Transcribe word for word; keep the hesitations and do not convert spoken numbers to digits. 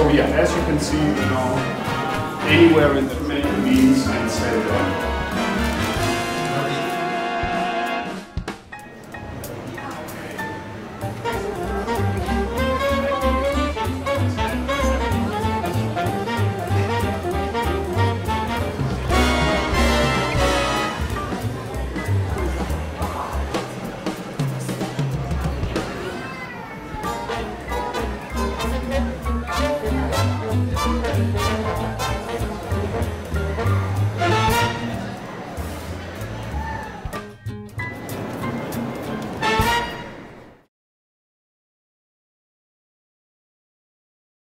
So yeah, as you can see, you know, anywhere in the menu means and say that.